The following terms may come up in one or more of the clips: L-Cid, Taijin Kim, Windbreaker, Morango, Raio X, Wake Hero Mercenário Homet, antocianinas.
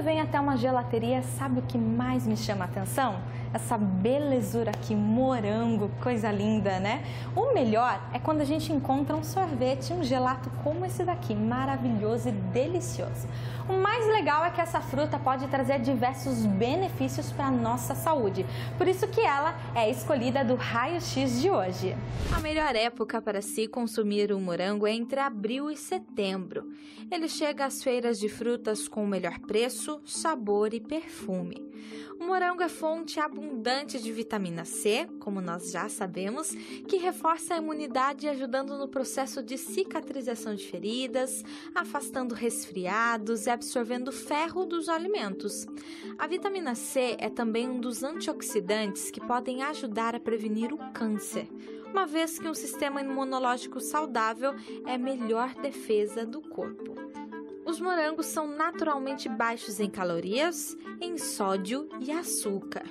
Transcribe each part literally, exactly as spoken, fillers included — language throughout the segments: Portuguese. eu venho até uma gelateria, sabe o que mais me chama a atenção? Essa belezura aqui, morango, coisa linda, né? O melhor é quando a gente encontra um sorvete, um gelato como esse daqui, maravilhoso e delicioso. O mais legal é que essa fruta pode trazer diversos benefícios para a nossa saúde. Por isso que ela é a escolhida do Raio X de hoje. A melhor época para se consumir o morango é entre abril e setembro. Ele chega às feiras de frutas com o melhor preço, sabor e perfume. O morango é fonte abundante de vitamina C, como nós já sabemos, que reforça a imunidade, ajudando no processo de cicatrização de feridas, afastando resfriados e absorvendo ferro dos alimentos. A vitamina C é também um dos antioxidantes que podem ajudar a prevenir o câncer, uma vez que um sistema imunológico saudável é a melhor defesa do corpo. Os morangos são naturalmente baixos em calorias, em sódio e açúcar.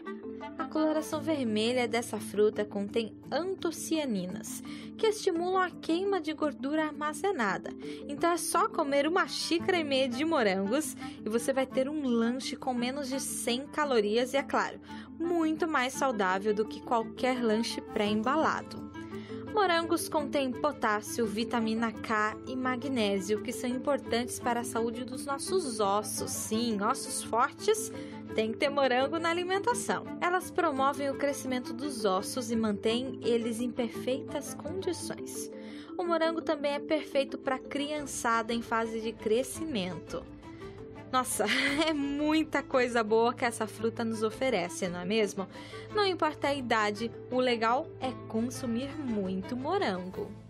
A coloração vermelha dessa fruta contém antocianinas, que estimulam a queima de gordura armazenada. Então é só comer uma xícara e meia de morangos e você vai ter um lanche com menos de cem calorias e, é claro, muito mais saudável do que qualquer lanche pré-embalado. Morangos contêm potássio, vitamina K e magnésio, que são importantes para a saúde dos nossos ossos. Sim, ossos fortes tem que ter morango na alimentação. Elas promovem o crescimento dos ossos e mantêm eles em perfeitas condições. O morango também é perfeito para a criançada em fase de crescimento. Nossa, é muita coisa boa que essa fruta nos oferece, não é mesmo? Não importa a idade, o legal é consumir muito morango.